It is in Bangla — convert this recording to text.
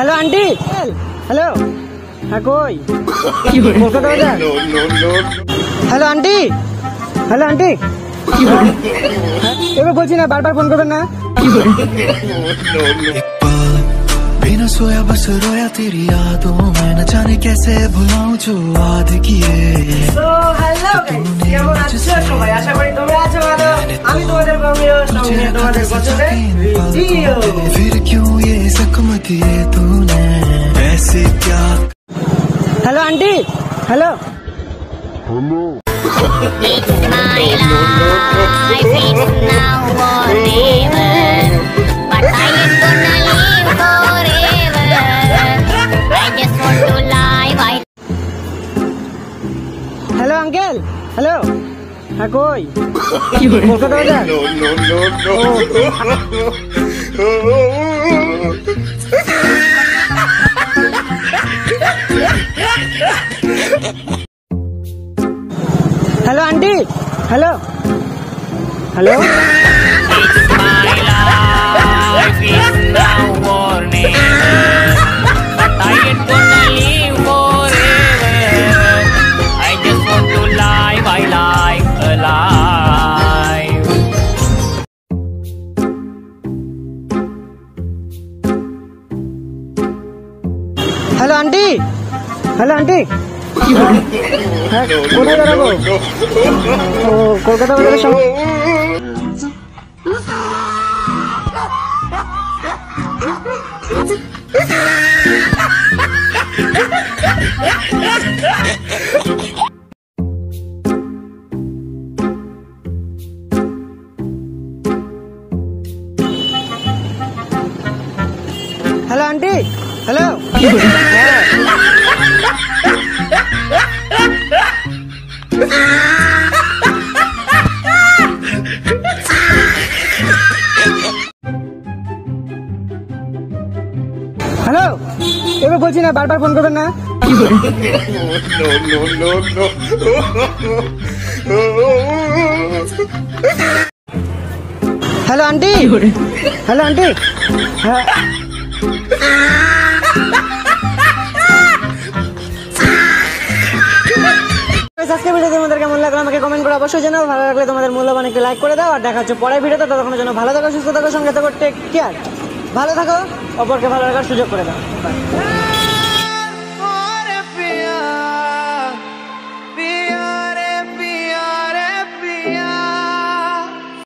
हेलो आंटी, हेलो हाँ कोई बोलता तो है। हेलो आंटी, हेलो आंटी एक बार बोलती ना, बार बार फोन करो ना। बिना सोया बस रोया तेरी यादों में, न जाने कैसे भुलाऊं जो याद किए। तो हेलो गाइस, কেমন আছো সবাই? আশা করি তোমরা আছো ভালো। আমি তোমাদের বন্ধু সঙ্গে তোমাদের সাথে ভিডিও। फिर क्यों ये जख्म दिए तूने ऐसे क्या? Hello aunty, hello hello hello uncle, hello हाँ कोई बोलता तो है। Hello aunty, hello hello hello aunty, hello aunty কোথায় দাঁড়াবো? ও কলকাতা বাজারের সামনে। हेलो आंटी, हेलो हेलो এবার বলছি না, বারবার ফোন করবেন না। हेलो आंटी, हेलो आंटी हाँ আজকে ভিডিওতে তোমাদের কেমন লাগলো আমাকে কমেন্ট করে অবশ্যই জানাও। ভালো লাগলে তোমাদের মূল্যবান একটা লাইক করে দাও। আর দেখা হচ্ছে পরের ভিডিওতে। ততক্ষণের জন্য ভালো থাকো, সুস্থ থাকো, সঙ্গে থাকো, টেক কেয়ার, ভালো থাকো, অপরকে ভালো রাখার সুযোগ করে দাও।